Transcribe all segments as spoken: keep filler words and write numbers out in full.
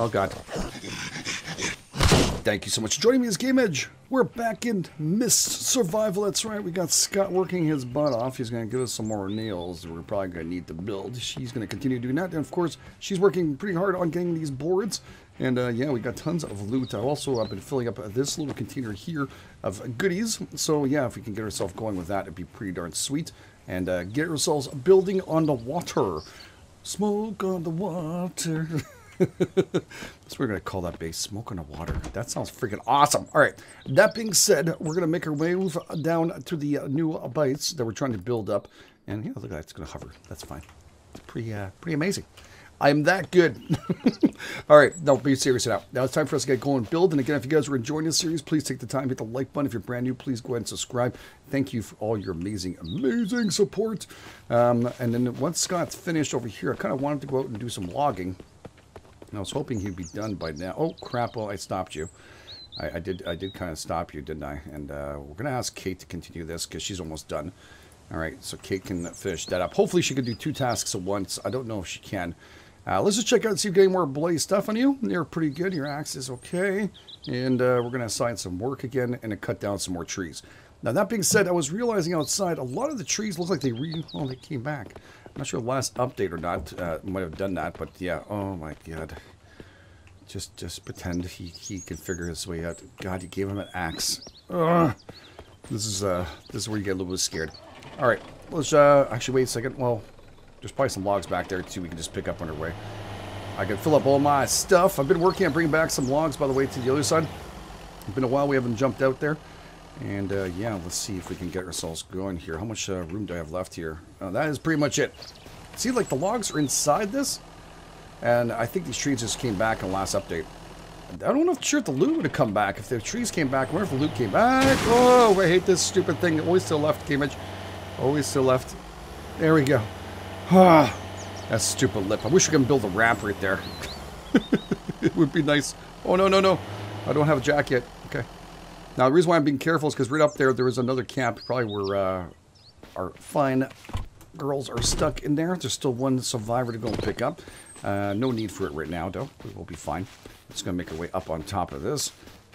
Oh god. Thank you so much for joining me as Game Edge. We're back in Mist Survival. That's right, we got Scott working his butt off. He's gonna give us some more nails that we're probably gonna need to build. She's gonna continue doing that, and of course she's working pretty hard on getting these boards. And uh, yeah, we got tons of loot. I've also uh, been filling up this little container here of goodies. So yeah, if we can get ourselves going with that, it'd be pretty darn sweet. And uh, get ourselves building on the water. Smoke on the water. That's what we're going to call that base. Smoke on the water. That sounds freaking awesome. All right. That being said, we're going to make our way down to the new bites that we're trying to build up. And yeah, look at that. It's going to hover. That's fine. It's pretty, uh, pretty amazing. I'm that good. All right, no, be serious now. Now it's time for us to get going and build. And again, if you guys are enjoying this series, please take the time, hit the like button. If you're brand new, please go ahead and subscribe. Thank you for all your amazing, amazing support. Um, and then once Scott's finished over here, I kind of wanted to go out and do some logging. And I was hoping he'd be done by now. Oh, crap, well, I stopped you. I, I did I did kind of stop you, didn't I? And uh, we're going to ask Kate to continue this because she's almost done. All right, so Kate can finish that up. Hopefully she can do two tasks at once. I don't know if she can. Uh, let's just check out and see if you get any more bloody stuff on you. You're pretty good. Your axe is okay. And uh, we're going to assign some work again and cut down some more trees. Now, that being said, I was realizing outside a lot of the trees look like they re oh, they came back. I'm not sure last update or not. Uh, might have done that, but yeah. Oh, my God. Just just pretend he, he can figure his way out. God, you gave him an axe. Ugh. This is uh this is where you get a little bit scared. All right. Let's uh, actually wait a second. Well... There's probably some logs back there, too, we can just pick up on our way. I can fill up all my stuff. I've been working on bringing back some logs, by the way, to the other side. It's been a while we haven't jumped out there. And, uh, yeah, let's see if we can get ourselves going here. How much uh, room do I have left here? Uh, that is pretty much it. See, like, the logs are inside this. And I think these trees just came back in the last update. I don't know if sure if the loot would have come back. If the trees came back, I wonder if the loot came back. Oh, I hate this stupid thing. Always still left, Game Edge. Always still left. There we go. Ah, that stupid lip. I wish we could build a ramp right there. It would be nice. Oh, no, no, no. I don't have a jack yet. Okay. Now, the reason why I'm being careful is because right up there, there is another camp, probably where uh, our fine girls are stuck in there. There's still one survivor to go and pick up. Uh, no need for it right now, though. We will be fine. Just going to make our way up on top of this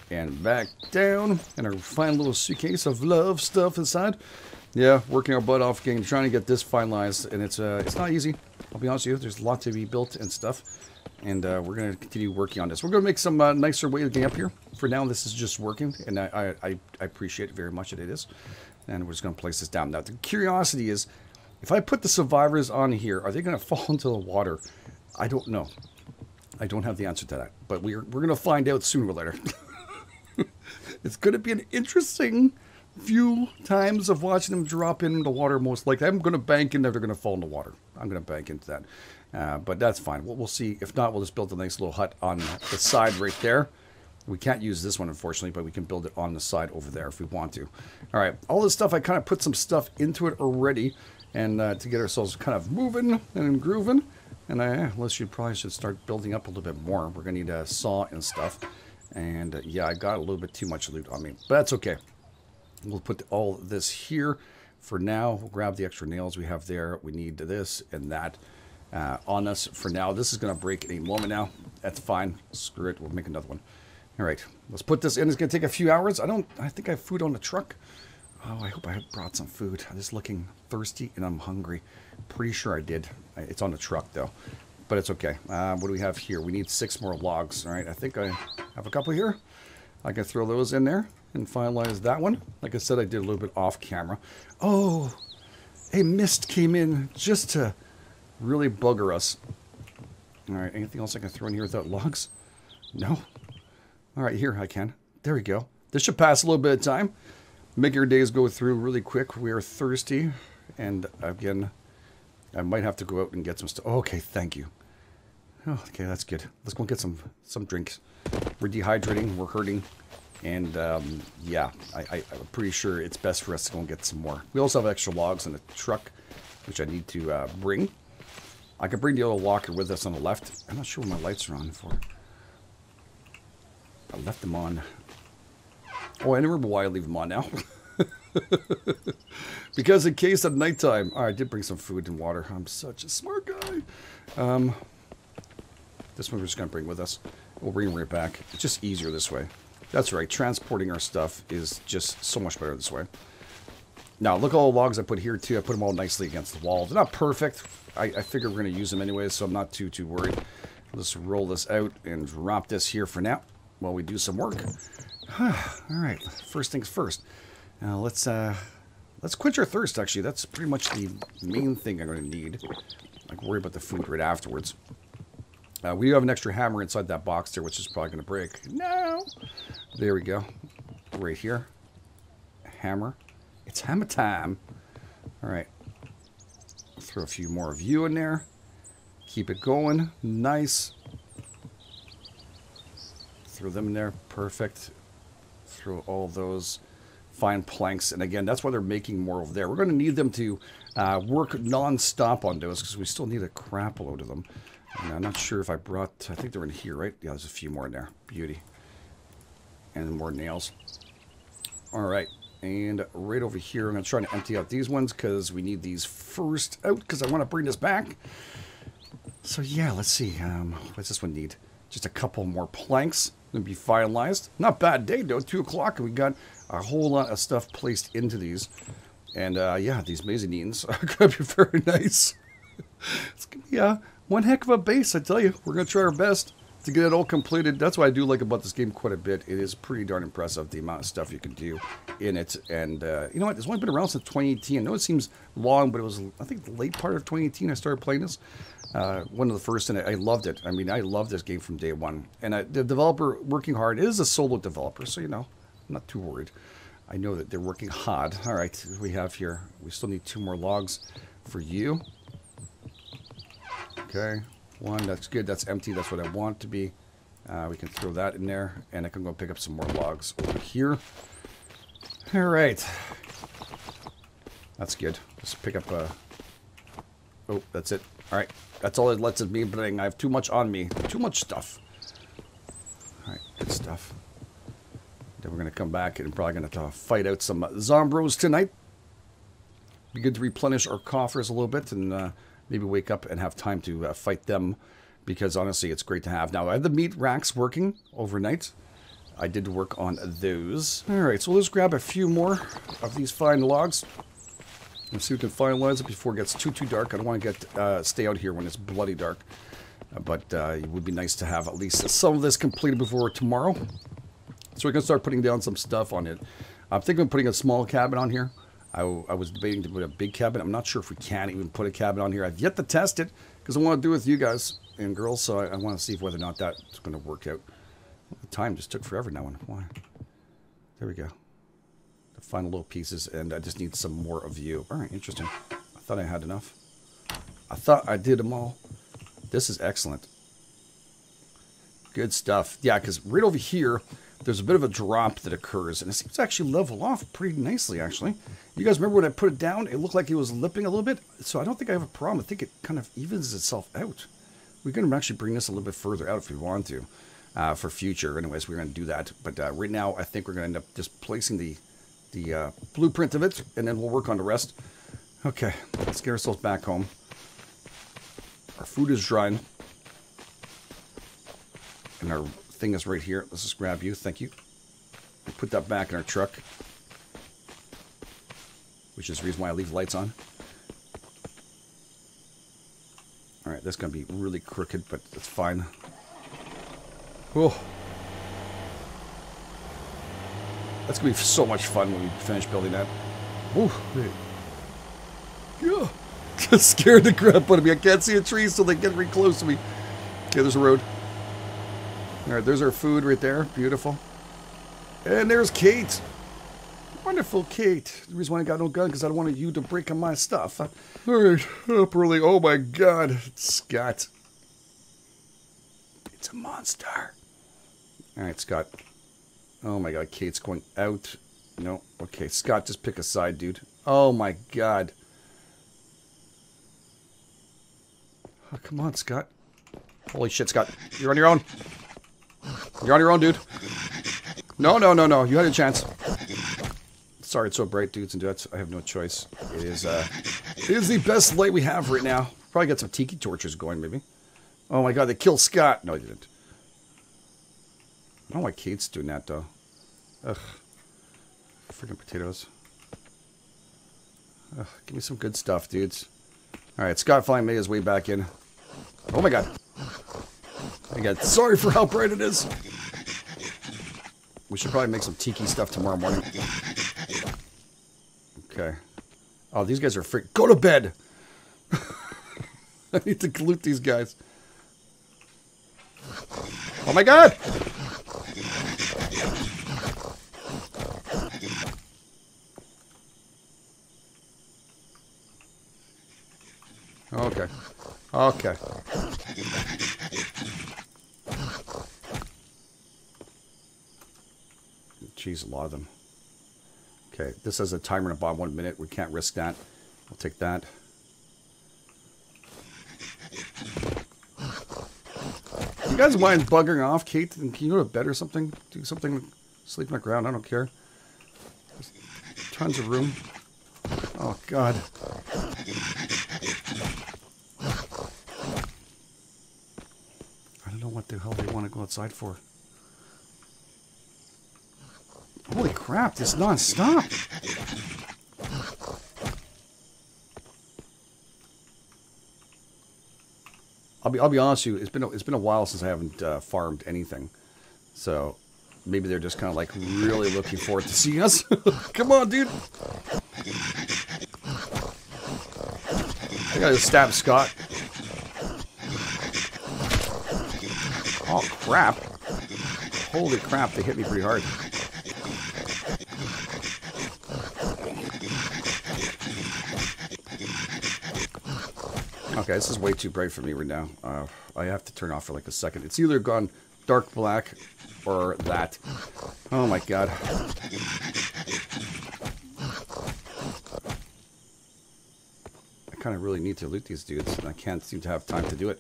and back down. And our fine little suitcase of love stuff inside. Yeah, working our butt off, game, trying to get this finalized, and it's uh, it's not easy. I'll be honest with you, there's a lot to be built and stuff, and uh, we're going to continue working on this. We're going to make some uh, nicer way of getting up here. For now, this is just working, and I, I, I appreciate it very much that it is, and we're just going to place this down. Now, the curiosity is, if I put the survivors on here, are they going to fall into the water? I don't know. I don't have the answer to that, but we're, we're going to find out sooner or later. It's going to be an interesting... few times of watching them drop into the water, most likely. I'm going to bank in that they're going to fall in the water. I'm going to bank into that. Uh, but that's fine. We'll, we'll see. If not, we'll just build a nice little hut on the side right there. We can't use this one, unfortunately, but we can build it on the side over there if we want to. All right. All this stuff, I kind of put some stuff into it already and uh, to get ourselves kind of moving and grooving. And I, unless you probably should start building up a little bit more. We're going to need a saw and stuff. And uh, yeah, I got a little bit too much loot on me, but that's okay. We'll put all this here for now. We'll grab the extra nails we have there. We need this and that uh, on us for now. This is going to break any moment now. That's fine. Screw it. We'll make another one. All right. Let's put this in. It's going to take a few hours. I don't... I think I have food on the truck. Oh, I hope I brought some food. I'm just looking thirsty and I'm hungry. Pretty sure I did. It's on the truck, though. But it's okay. Uh, what do we have here? We need six more logs. All right. I think I have a couple here. I can throw those in there and finalize that one. Like I said, I did a little bit off camera. Oh, a mist came in just to really bugger us. All right, anything else I can throw in here without logs? No. All right, here I can. There we go. This should pass a little bit of time. Make your days go through really quick. We are thirsty. And again, I might have to go out and get some stuff. Oh, okay, thank you. Oh, okay, that's good. Let's go get some, some drinks. We're dehydrating, we're hurting. And, um, yeah, I, I, I'm pretty sure it's best for us to go and get some more. We also have extra logs in the truck, which I need to uh, bring. I could bring the other walker with us on the left. I'm not sure what my lights are on for. I left them on. Oh, I remember why I leave them on now. Because in case at nighttime... Oh, I did bring some food and water. I'm such a smart guy. Um... This one we're just going to bring with us. We'll bring it right back. It's just easier this way. That's right. Transporting our stuff is just so much better this way. Now, look at all the logs I put here, too. I put them all nicely against the wall. They're not perfect. I, I figure we're going to use them anyway, so I'm not too, too worried. Let's roll this out and drop this here for now while we do some work. All right. First things first. Now, let's, uh, let's quench our thirst, actually. That's pretty much the main thing I'm going to need. I can worry about the food right afterwards. Uh, we do have an extra hammer inside that box there, which is probably going to break. No! There we go. Right here. Hammer. It's hammer time. All right. Throw a few more of you in there. Keep it going. Nice. Throw them in there. Perfect. Throw all those fine planks. And again, that's why they're making more over there. We're going to need them to uh, work non-stop on those because we still need a crap load of them. And I'm not sure if I brought... I think they're in here, right? Yeah, there's a few more in there. Beauty. And more nails. All right. And right over here, I'm going to try to empty out these ones because we need these first out because I want to bring this back. So, yeah, let's see. Um, what's this one need? Just a couple more planks. It'll be finalized. Not bad day, though. Two o'clock, and we got a whole lot of stuff placed into these. And, uh, yeah, these mezzanines are going to be very nice. It's going to be... Uh, One heck of a base, I tell you. We're going to try our best to get it all completed. That's what I do like about this game quite a bit. It is pretty darn impressive, the amount of stuff you can do in it. And uh, you know what? It's only been around since twenty eighteen. I know it seems long, but it was, I think, the late part of twenty eighteen I started playing this. Uh, one of the first, and I loved it. I mean, I loved this game from day one. And I, the developer working hard is a solo developer, so, you know, I'm not too worried. I know that they're working hard. All right, we have here. We still need two more logs for you. Okay, one, that's good, that's empty, that's what I want to be. Uh, we can throw that in there, and I can go pick up some more logs over here. All right. That's good. Let's pick up a... Oh, that's it. All right, that's all it lets it me bring. I have too much on me. Too much stuff. All right, good stuff. Then we're going to come back and probably going to have to fight out some Zombros tonight. Be good to replenish our coffers a little bit, and... Uh, Maybe wake up and have time to uh, fight them, because honestly, it's great to have. Now, I have the meat racks working overnight. I did work on those. All right, so let's grab a few more of these fine logs and see if we can finalize it before it gets too, too dark. I don't want to get uh, stay out here when it's bloody dark, but uh, it would be nice to have at least some of this completed before tomorrow. So we can start putting down some stuff on it. I'm thinking of putting a small cabin on here. I, I was debating to put a big cabin. I'm not sure if we can even put a cabin on here. I've yet to test it because I want to do it with you guys and girls. So I, I want to see whether or not that's going to work out. The time just took forever now. Why? There we go. The final little pieces. And I just need some more of you. All right. Interesting. I thought I had enough. I thought I did them all. This is excellent. Good stuff. Yeah, because right over here... There's a bit of a drop that occurs, and it seems to actually level off pretty nicely, actually. You guys remember when I put it down? It looked like it was lipping a little bit, so I don't think I have a problem. I think it kind of evens itself out. We're going to actually bring this a little bit further out if we want to uh, for future. Anyways, we're going to do that, but uh, right now I think we're going to end up just placing the, the uh, blueprint of it, and then we'll work on the rest. Okay, let's get ourselves back home. Our food is drying, and our... thing is right here. Let's just grab you. Thank you. We put that back in our truck, which is the reason why I leave the lights on. All right, that's going to be really crooked, but that's fine. Cool. That's going to be so much fun when we finish building that. Ooh, yeah. Just scared the crap out of me. I can't see a tree, so they get really close to me. Okay, there's a road. All right, there's our food right there. Beautiful. And there's Kate. Wonderful Kate. The reason why I got no gun because I don't want you to break on my stuff. All right, up early. Oh my God, Scott. It's a monster. All right, Scott. Oh my God, Kate's going out. No, okay, Scott, just pick a side, dude. Oh my God. Oh, come on, Scott. Holy shit, Scott. You're on your own. You're on your own, dude. No, no, no, no. You had a chance. Sorry, it's so bright, dudes and dudes. I have no choice. It is, uh, it is the best light we have right now. Probably got some tiki torches going, maybe. Oh my god, they killed Scott. No, they didn't. I don't like Kate's doing that, though. Ugh. Freaking potatoes. Ugh, give me some good stuff, dudes. Alright, Scott finally made his way back in. Oh my god. I got sorry for how bright it is. We should probably make some tiki stuff tomorrow morning. Okay. Oh, these guys are freak. Go to bed! I need to loot these guys. Oh my god! Okay. Okay. Jeez, a lot of them. Okay, this has a timer in about one minute. We can't risk that. We'll take that. You guys mind buggering off, Kate? Can you go to bed or something? Do something. Sleep on the ground. I don't care. There's tons of room. Oh, God. I don't know what the hell they want to go outside for. Holy crap, this non-stop. I'll be I'll be honest with you, it's been a, it's been a while since I haven't uh, farmed anything. So maybe they're just kind of like really looking forward to seeing us. Come on, dude. I gotta stab Scott. Oh crap. Holy crap, they hit me pretty hard. Okay, this is way too bright for me right now. Uh, I have to turn off for like a second. It's either gone dark black or that. Oh my god. I kind of really need to loot these dudes, and I can't seem to have time to do it.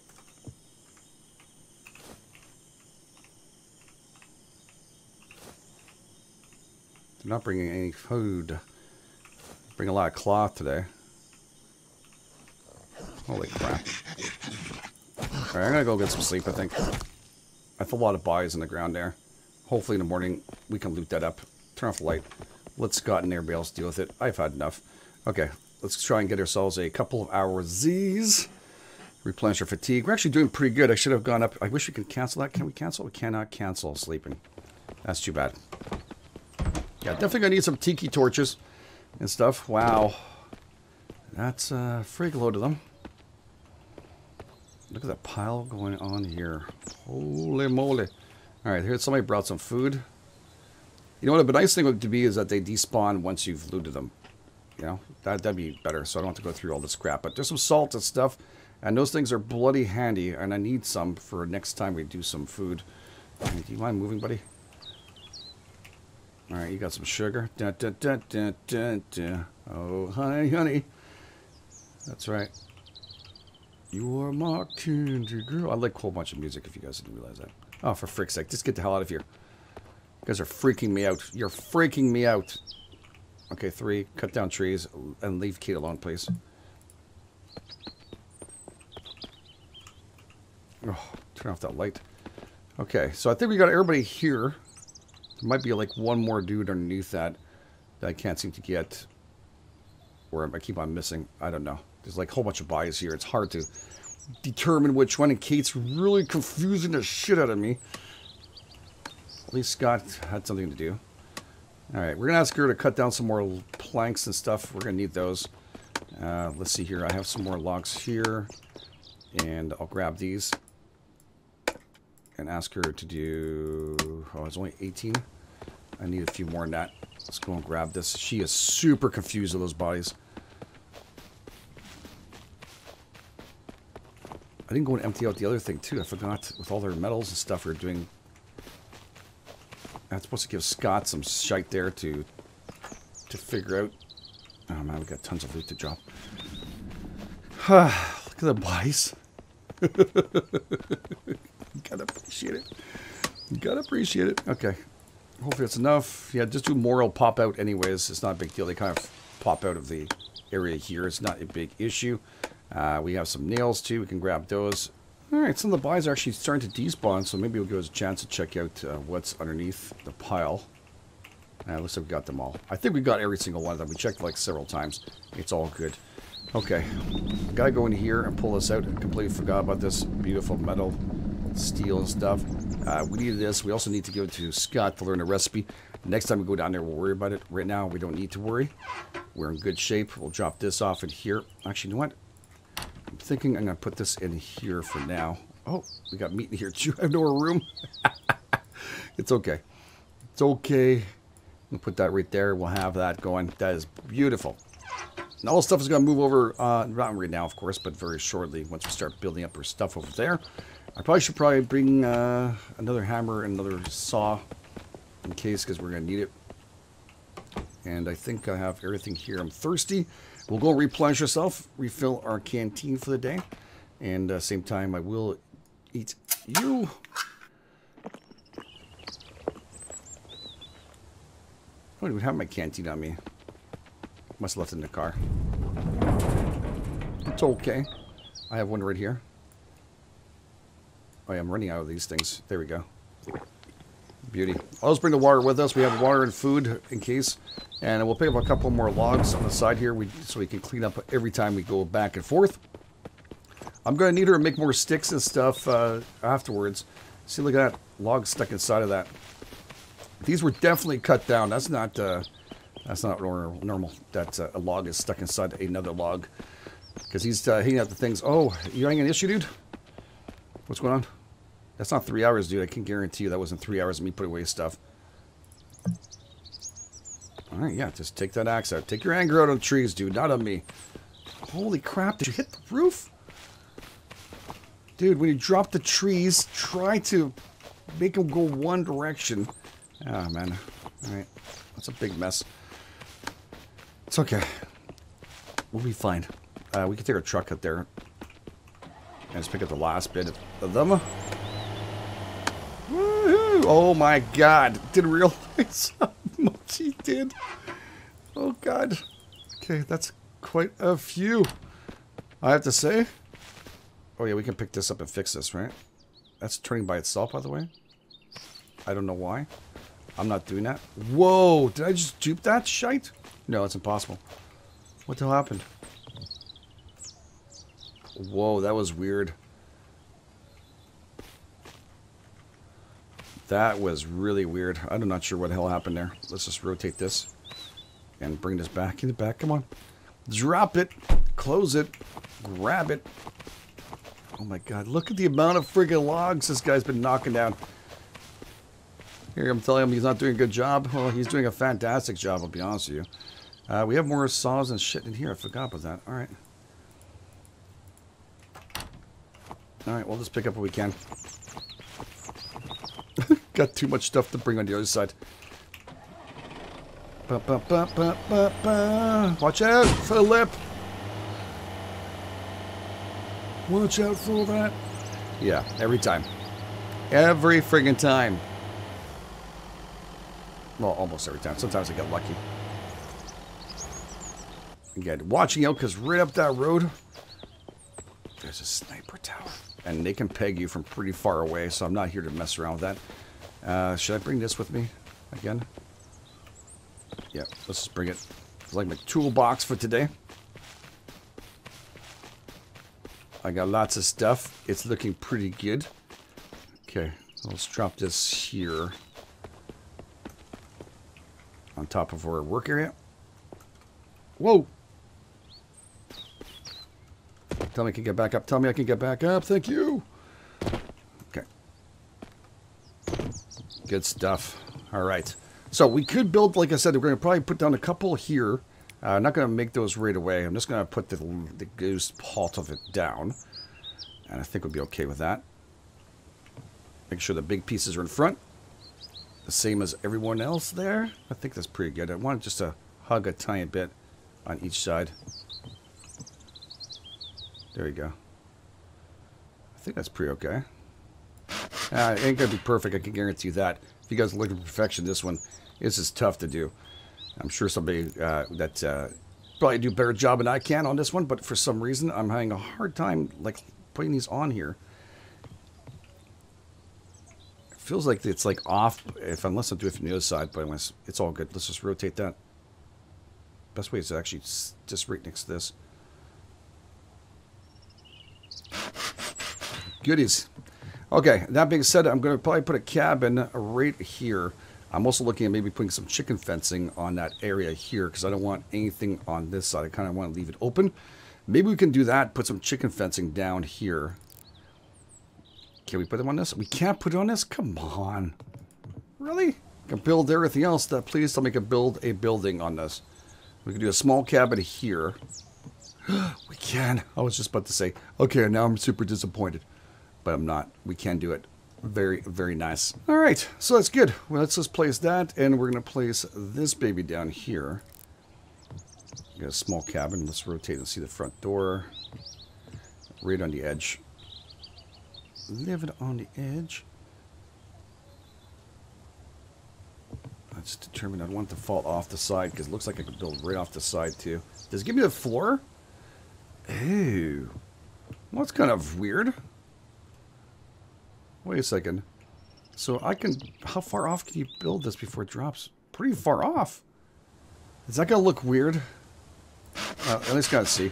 They're not bringing any food. Bring a lot of cloth today. Holy crap. Alright, I'm gonna go get some sleep, I think. That's a lot of buys in the ground there. Hopefully in the morning we can loot that up. Turn off the light. Let Scott and everybody else deal with it. I've had enough. Okay, let's try and get ourselves a couple of hoursies. Replenish our fatigue. We're actually doing pretty good. I should have gone up. I wish we could cancel that. Can we cancel? We cannot cancel sleeping. That's too bad. Yeah, definitely gonna need some tiki torches and stuff. Wow. That's a frig load of them. Look at that pile going on here. Holy moly. Alright, here somebody brought some food. You know what the nice thing would be is that they despawn once you've looted them. You know, that, that'd be better, so I don't have to go through all this crap. But there's some salt and stuff, and those things are bloody handy, and I need some for next time we do some food. Do you mind moving, buddy? Alright, you got some sugar. Da, da, da, da, da, da. Oh, hi, honey. That's right. You are my candy girl. I like a whole bunch of music if you guys didn't realize that. Oh, for frick's sake. Just get the hell out of here. You guys are freaking me out. You're freaking me out. Okay, three. Cut down trees and leave Kate alone, please. Oh, turn off that light. Okay, so I think we got everybody here. There might be like one more dude underneath that that I can't seem to get. Or I keep on missing. I don't know. There's like a whole bunch of buys here. It's hard to determine which one, and Kate's really confusing the shit out of me. At least Scott had something to do. Alright, we're going to ask her to cut down some more planks and stuff. We're going to need those. Uh, let's see here. I have some more logs here. And I'll grab these. And ask her to do... Oh, it's only eighteen. I need a few more than that. Let's go and grab this. She is super confused with those bodies. I didn't go and empty out the other thing, too. I forgot. With all their metals and stuff, we're doing... I'm supposed to give Scott some shite there to to figure out. Oh, man, we got tons of loot to drop. Look at the buys. You gotta appreciate it. You gotta appreciate it. Okay. Hopefully that's enough. Yeah, just do more. It'll pop out anyways. It's not a big deal. They kind of pop out of the area here. It's not a big issue. Uh, we have some nails, too. We can grab those. Alright, some of the bodies are actually starting to despawn, so maybe we'll give us a chance to check out uh, what's underneath the pile. Uh, looks like we got them all. I think we got every single one of them. We checked like several times. It's all good. Okay, gotta go in here and pull this out. I completely forgot about this beautiful metal, steel and stuff. Uh, we needed this. We also need to give it to Scott to learn the recipe. Next time we go down there, we'll worry about it. Right now, we don't need to worry. We're in good shape. We'll drop this off in here. Actually, you know what? I'm thinking I'm gonna put this in here for now. Oh, we got meat in here too. I have no more room. It's okay. It's okay. We'll put that right there. We'll have that going. That is beautiful. And all the stuff is going to move over, uh, not right now, of course, but very shortly once we start building up our stuff over there. I probably should probably bring uh, another hammer and another saw in case, because we're going to need it. And I think I have everything here. I'm thirsty. We'll go replenish ourselves, refill our canteen for the day. And uh, same time, I will eat you. I don't even have my canteen on me. Must have left it in the car. It's okay. I have one right here. Oh, yeah, I'm running out of these things. There we go. Beauty. I'll just bring the water with us. We have water and food in case. And we'll pick up a couple more logs on the side here we, so we can clean up every time we go back and forth. I'm going to need her to make more sticks and stuff uh, afterwards. See, look at that log stuck inside of that. These were definitely cut down. That's not uh, that's not normal. That uh, a log is stuck inside another log because he's uh, hanging out the things. Oh, you having an issue, dude? What's going on? That's not three hours, dude. I can guarantee you that wasn't three hours of me putting away stuff. All right, yeah, just take that axe out. Take your anger out on trees, dude, not on me. Holy crap! Did you hit the roof, dude? When you drop the trees, try to make them go one direction. Ah, oh, man. Alright. That's a big mess. It's okay. We'll be fine. Uh, we can take our truck out there. And just pick up the last bit of them. Woohoo! Oh my god. Didn't realize how much he did. Oh god. Okay, that's quite a few, I have to say. Oh yeah, we can pick this up and fix this, right? That's turning by itself, by the way. I don't know why. I'm not doing that. Whoa! Did I just dupe that shite? No, it's impossible. What the hell happened? Whoa, that was weird. That was really weird. I'm not sure what the hell happened there. Let's just rotate this and bring this back in the back. Come on. Drop it. Close it. Grab it. Oh my god. Look at the amount of friggin' logs this guy's been knocking down. Here, I'm telling him he's not doing a good job. Well, he's doing a fantastic job, I'll be honest with you. Uh, we have more saws and shit in here. I forgot about that. All right. All right, we'll just pick up what we can. Got too much stuff to bring on the other side. Ba, ba, ba, ba, ba, ba. Watch out for the lip. Watch out for that. Yeah, every time. Every friggin' time. Well, almost every time. Sometimes I get lucky. Again, watching out, because right up that road, there's a sniper tower. And they can peg you from pretty far away, so I'm not here to mess around with that. Uh, should I bring this with me again? Yeah, let's just bring it. It's like my toolbox for today. I got lots of stuff. It's looking pretty good. Okay, let's drop this here. On top of our work area. Whoa! Tell me I can get back up. Tell me I can get back up. Thank you! Okay. Good stuff. Alright. So we could build, like I said, we're going to probably put down a couple here. Uh, I'm not going to make those right away. I'm just going to put the, the goose part of it down. And I think we'll be okay with that. Make sure the big pieces are in front. The same as everyone else there. I think that's pretty good. I want just to hug a tiny bit on each side. There we go. I think that's pretty okay. Uh, it ain't going to be perfect. I can guarantee you that. If you guys are looking for perfection, this one, this is tough to do. I'm sure somebody uh, that uh, probably do a better job than I can on this one. But for some reason, I'm having a hard time like putting these on here. Feels like it's like off. If unless I do it from the other side, but unless it's all good. Let's just rotate that. Best way is to actually just right next to this. Goodies. Okay, that being said, I'm going to probably put a cabin right here. I'm also looking at maybe putting some chicken fencing on that area here because I don't want anything on this side. I kind of want to leave it open. Maybe we can do that, put some chicken fencing down here. Can we put them on this? We can't put it on this? Come on. Really? I can build everything else. That please tell me I can build a building on this. We can do a small cabin here. We can. I was just about to say, okay, now I'm super disappointed. But I'm not. We can do it. Very, very nice. All right. So that's good. Well, let's just place that. And we're going to place this baby down here. We got a small cabin. Let's rotate and see the front door. Right on the edge. Leave it on the edge. Let's determine. I don't want it to fall off the side because it looks like I could build right off the side too. Does it give me the floor? Ew. Well, that's kind of weird. Wait a second. So I can... How far off can you build this before it drops? Pretty far off. Is that going to look weird? Uh, at least gotta see.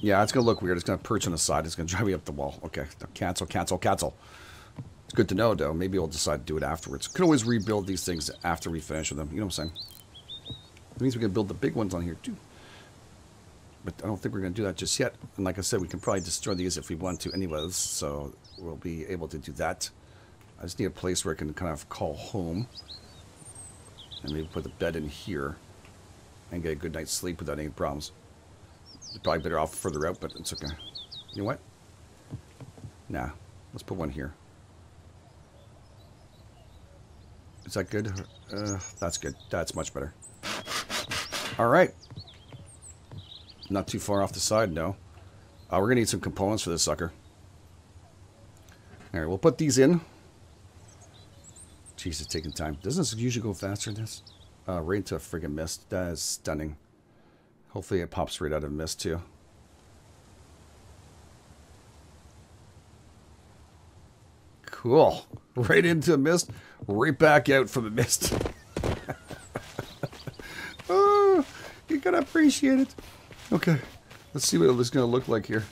Yeah, it's going to look weird. It's going to perch on the side. It's going to drive me up the wall. Okay. Cancel, cancel, cancel. It's good to know, though. Maybe we'll decide to do it afterwards. Could always rebuild these things after we finish with them. You know what I'm saying? It means we can build the big ones on here, too. But I don't think we're going to do that just yet. And like I said, we can probably destroy these if we want to anyways. So we'll be able to do that. I just need a place where I can kind of call home. And maybe put the bed in here. And get a good night's sleep without any problems. They're probably better off further out, but it's okay. You know what? Nah. Let's put one here. Is that good? Uh, that's good. That's much better. All right. Not too far off the side, no. Uh, we're going to need some components for this sucker. All right, we'll put these in. Jeez, it's taking time. Doesn't this usually go faster than this? Uh, right into a friggin' mist. That is stunning. Hopefully it pops right out of mist, too. Cool. Right into a mist. Right back out from the mist. Oh, you gotta appreciate it. Okay, let's see what it's going to look like here.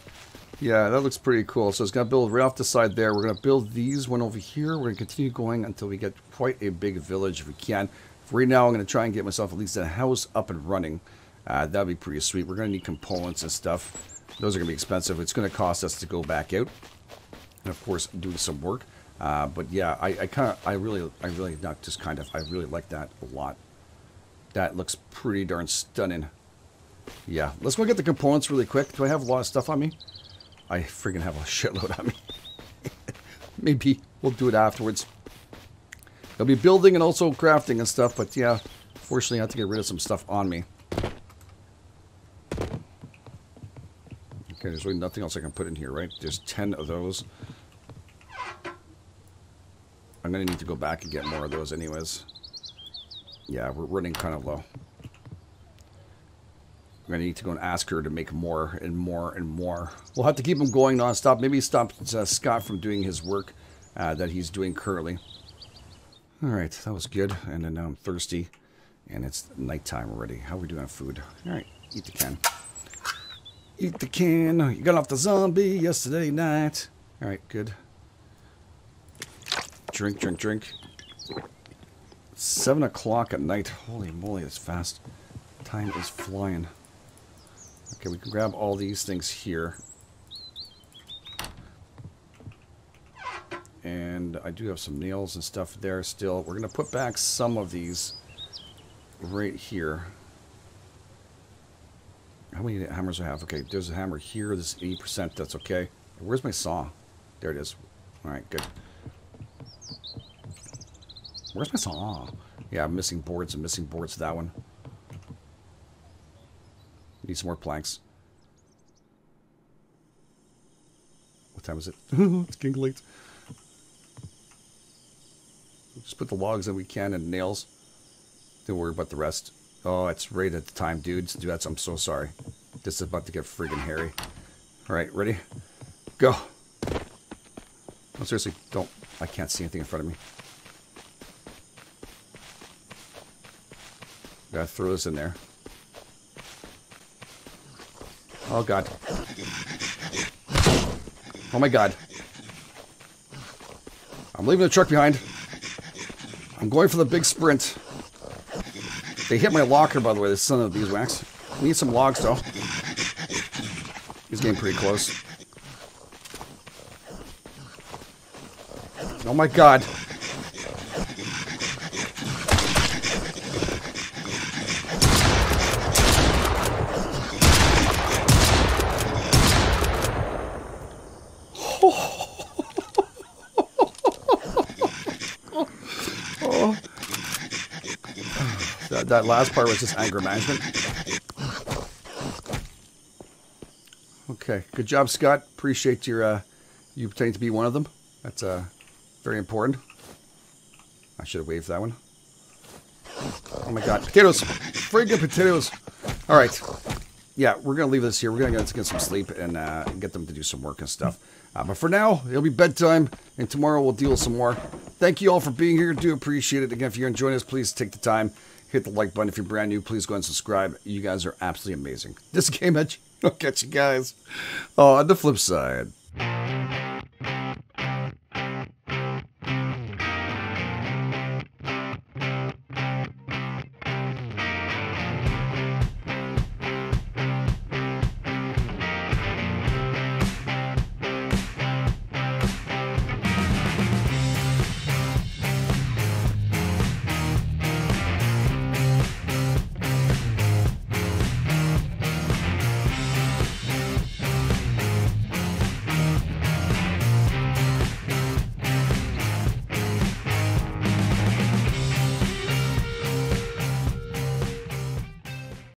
Yeah, that looks pretty cool. So it's going to build right off the side there. We're going to build these one over here. We're going to continue going until we get quite a big village if we can. For right now, I'm going to try and get myself at least a house up and running. Uh, that would be pretty sweet. We're going to need components and stuff. Those are going to be expensive. It's going to cost us to go back out. And, of course, do some work. Uh, but, yeah, I, I kind of, I really, I really, not just kind of, I really like that a lot. That looks pretty darn stunning. Yeah, let's go get the components really quick. Do I have a lot of stuff on me? I freaking have a shitload on me. Maybe we'll do it afterwards. I'll be building and also crafting and stuff, but yeah, fortunately I have to get rid of some stuff on me. Okay, there's really nothing else I can put in here, right? There's ten of those. I'm going to need to go back and get more of those anyways. Yeah, we're running kind of low. I'm going to need to go and ask her to make more and more and more. We'll have to keep him going nonstop. Maybe stop uh, Scott from doing his work uh, that he's doing currently. All right, that was good. And then now I'm thirsty. And it's nighttime already. How are we doing on food? All right, eat the can. Eat the can. You got off the zombie yesterday night. All right, good. Drink, drink, drink. It's seven o'clock at night. Holy moly, it's fast. Time is flying. Okay, we can grab all these things here. And I do have some nails and stuff there still. We're going to put back some of these right here. How many hammers do I have? Okay, there's a hammer here. This is eighty percent. That's okay. Where's my saw? There it is. All right, good. Where's my saw? Yeah, I'm missing boards and missing boards for that one. Need some more planks. What time is it? It's getting late. We'll just put the logs that we can and nails. Don't worry about the rest. Oh, it's right at the time, dudes. Dudes, I'm so sorry. This is about to get friggin' hairy. All right, ready? Go. No, seriously, don't. I can't see anything in front of me. Gotta throw this in there. Oh god. Oh my god. I'm leaving the truck behind. I'm going for the big sprint. They hit my locker, by the way, this son of a beeswax. We need some logs, though. He's getting pretty close. Oh my god. That last part was just anger management. Okay, good job, Scott. Appreciate your uh, you pretending to be one of them. That's uh, very important. I should have waved that one. Oh my god, potatoes! Friggin' potatoes! All right, yeah, we're gonna leave this here. We're gonna get some sleep and uh, get them to do some work and stuff. Uh, but for now, it'll be bedtime, and tomorrow we'll deal with some more. Thank you all for being here. Do appreciate it. Again, if you're enjoying us, please take the time. Hit the like button. If you're brand new, please go and subscribe. You guys are absolutely amazing. This is Game Edge. I'll catch you guys on the flip side.